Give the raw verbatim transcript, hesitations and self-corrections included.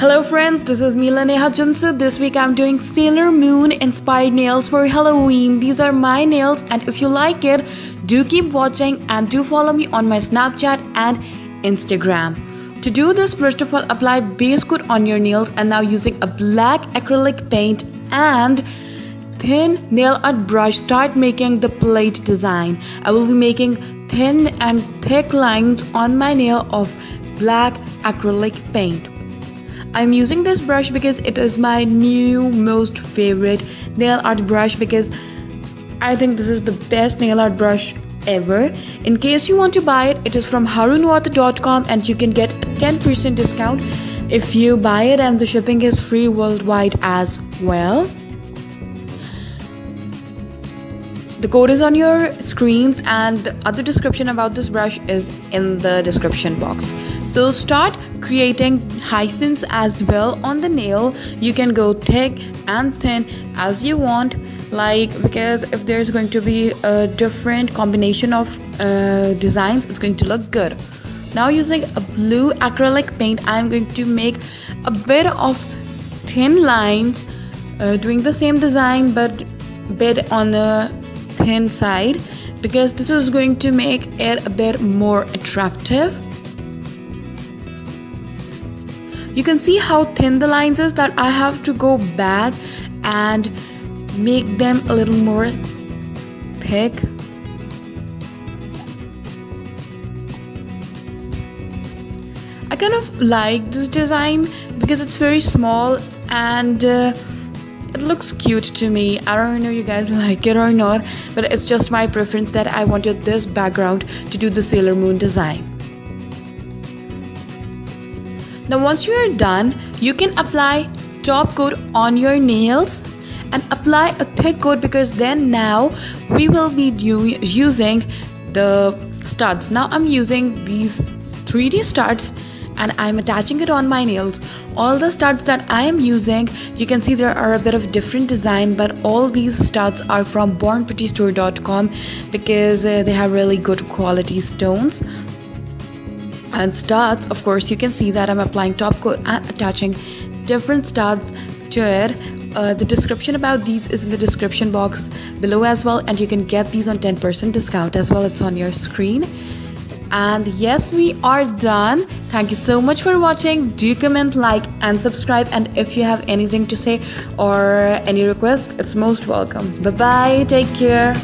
Hello friends, this is me Leneha Junsu. This week I'm doing Sailor Moon inspired nails for Halloween. These are my nails, and if you like it, do keep watching and do follow me on my Snapchat and Instagram. To do this, first of all, apply base coat on your nails, and now using a black acrylic paint and thin nail art brush, start making the plate design. I will be making thin and thick lines on my nail of black acrylic paint. I'm using this brush because it is my new most favorite nail art brush, because I think this is the best nail art brush ever. In case you want to buy it, it is from harun outa dot com and you can get a ten percent discount if you buy it, and the shipping is free worldwide as well. The code is on your screens, and the other description about this brush is in the description box. So start creating hyphens as well on the nail. You can go thick and thin as you want, like, because if there's going to be a different combination of uh, designs, it's going to look good. Now using a blue acrylic paint, I'm going to make a bit of thin lines, uh, doing the same design but bit on the thin side, because this is going to make it a bit more attractive. You can see how thin the lines is, that I have to go back and make them a little more thick. I kind of like this design because it's very small and uh, it looks cute to me. I don't know you guys like it or not, but it's just my preference that I wanted this background to do the Sailor Moon design. Now once you are done, you can apply top coat on your nails and apply a thick coat, because then now we will be using the studs. Now I'm using these three D studs and I'm attaching it on my nails. All the studs that I am using, you can see there are a bit of different design, but all these studs are from born pretty store dot com because uh, they have really good quality stones and studs. Of course, you can see that I'm applying top coat and attaching different studs to it. Uh, the description about these is in the description box below as well, and you can get these on ten percent discount as well. It's on your screen. And yes, we are done. Thank you so much for watching. Do comment, like and subscribe, and if you have anything to say or any request, it's most welcome. Bye bye, take care.